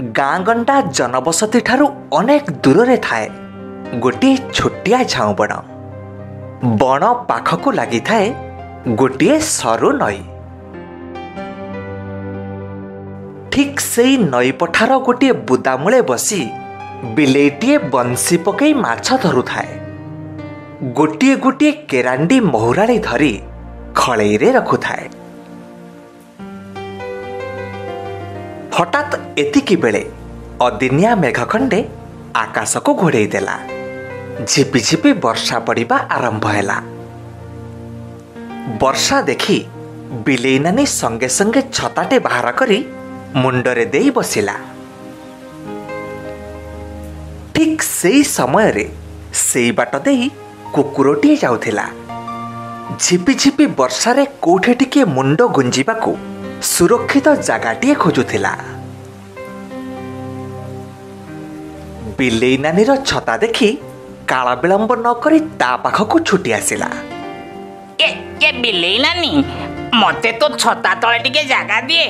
गाँ गंडा जनबसती ठारू अनेक दूर रे थाए गोटे छोटिया झाऊ बण बण पाखकू लगी थाए गोटे सरु नई। ठीक सेई नई पठार गोटे बुदामूले बसी बिलेईटीए बंशी पकई माछ धरु थाए। गोटे गोटे केरांडी महुराली धरी खड़ई रे रखु थाए। हठात एतिकी बेले अदिनिया मेघ खंडे आकाश को घोड़े देला। झिपिझिपि वर्षा पड़िबा आरंभ हैला। वर्षा देखी बिलेई नानी संगे संगे छताटे बाहर करी मुंडरे देई बसिला। ठीक सेई समय रे सेई बाट देई कुकुरटीए जाउथिला। झिपिझिपि वर्षा रे कोठे टिके मुंड गुंजिबाकू सुरक्षित जगाटीए खोजुथिला। बिलेई नानीर छता देखी काला विलंब न करी ता पाखकू छुटी आसिला। ए बिलेई नानी मते तो छता तले टिके जगा दिए,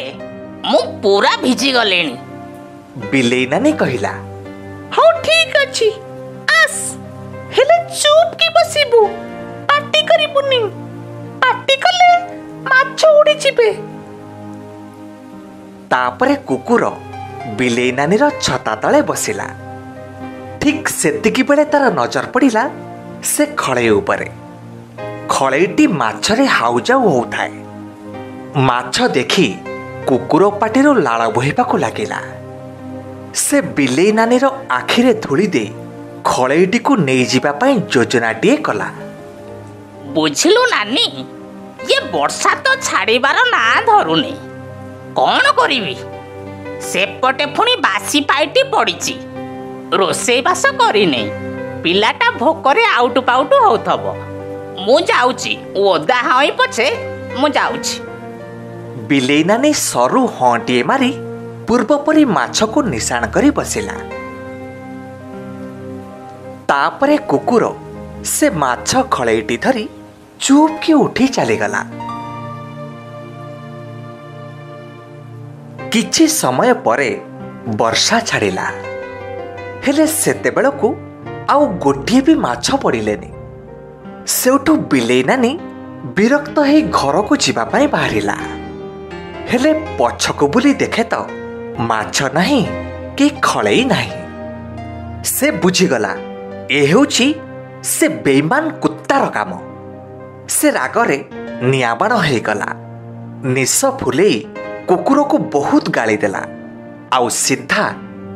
मु पूरा भिजी गलेनी। बिलेई नानी कहिला, हाउ ठीक अछि आस, हेले चुप की बसिबू, पार्टी करिबुनी, पार्टी कले माछ उडी जिबे। तापरे कुकुर बिलेई नानीर छता तले बसिला। ठीक सेतिकी बेले तार नजर पड़िला से खड़ई उपरे। खड़ईटी माछरे हाउजाउ होउथाए। माछ देखी कुकुर पाटीरो लाळ बोहिबाकू लागिला। से बिलेई नानीर आखिरे धूली दे खड़ईटी को नहीं जीवा पाई योजनाटीए कला। बुझिलु नानी, ये वर्षा तो छाड़ीबार ना धरुनी, कौन करिबी? सेपटे पुणी बासी पाइटी पड़िची, रोसे बास करिने, पिलाटा भोकरे आउटु पाउटु होथब। मु जाउची, ओदा हई पछे मु जाउची। बिलेई नानी सरु हंटीए मारी पूर्वपरी माछ को निशाण करी बसिला। तापरे कुकुर से माछ खड़ईटी धरी चुप की उठी चलीगला। किछि समय परे वर्षा छाड़िला, हेले सेते बेलकु आउ गोटिए भी माछ पड़िलेनी। सेउठु बिलेई नानी विरक्त हेई घर को जीवा पाई बाहरिला। हेले पछकु बुली देखे तो माछ नहीं कि खड़ई नहीं। से बुझीगला ए हेउची से बेईमान कुत्तार काम। से रागरे नियाबाण हेगला। निश फुलेई कुकुर को बहुत गाली देला। आउ सीधा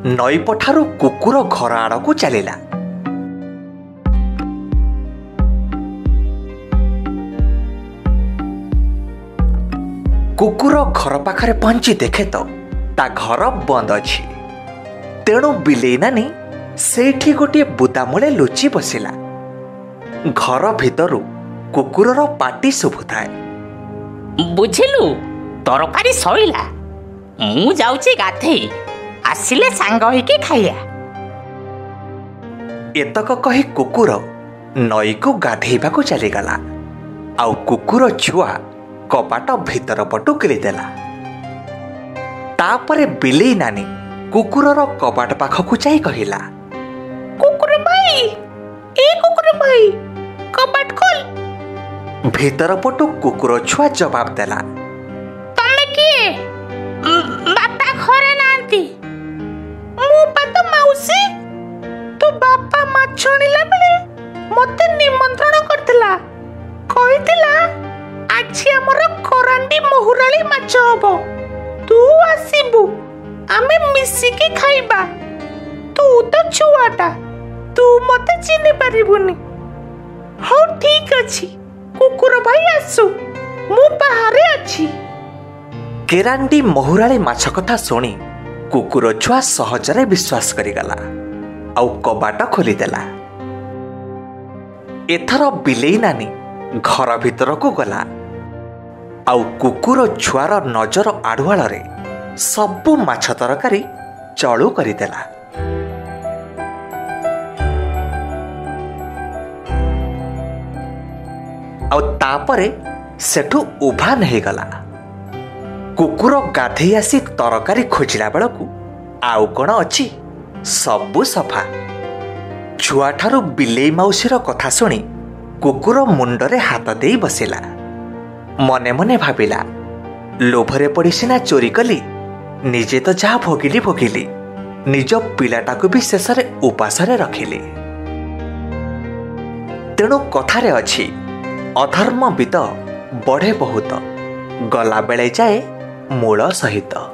नई पठारू कुकुर घर आड़ को चलिला। कुकुर घर पाखरे पहुंची देखे तो ता घर बंद अछि। तेणु बिलेई नानी सेठी गोटे बुदामूले लुचि बसिला। घर भीतरू कुकुरर पाटी शुभुथाए। बुझिलु, तरकारी सईला, मु जाउची गाधेई, आसिले सांग होइके खाइया। एतक कहि कुकुर नई को गाधेइबाकू चलीगला। आउ कुकुर छुआ कपाट भीतर पटु किलिदेला। तापरे बिलेई नानी कुकुरर कपाट पाखकू जाई कहिला, कुकुर भाई, ए कुकुर भाई, कपाट खोल। भीतर पटु कुकुर छुआ जवाब देला, बापा घरे नांती, मु पातो माउसी। तो बापा माछ अनिला बेले मते निमंत्रण करथिला, कहिथिला आछि हमर करांडी महुराली माछ होबो, तू आसीबु, आमे मिसी के खाइबा। तू तो छुआटा, तू मते चिनि परिबुनी। हाउ ठीक अछि कुकुर भाई, आसु, मु बाहरे अछि। केरांडी महुराली माछ कथा शुणी कुकुर छुआ सहजरे विश्वास करिगला। आउ कबाट खोली देला। एथर बिलेई नानी घर भीतर को गला। आउ कुकुर छुआर नजर आड़ुआलरे सबु माछ तरकारी चळु करी देला। आउ तापरे सेठु उभान हेगला। कुकुर गाधेई आसी तरकारी खोजिला बेलकू आउ कौन अच्छी सबु सफा। छुआठारू बिलेई मौसीर कथा शुणी कुकुर मुंडरे हाथ देई बसिला। मने मने भाविला लोभरे पड़ी सिना चोरी कली, निजे तो जहा भोगिली भोगिली, निज पिलाटा को भी शेषरे उपासरे रखिली। तेणु कथारे अछि अधर्म बीत बढ़े बहुत, गला बेले जाए मूल सहित।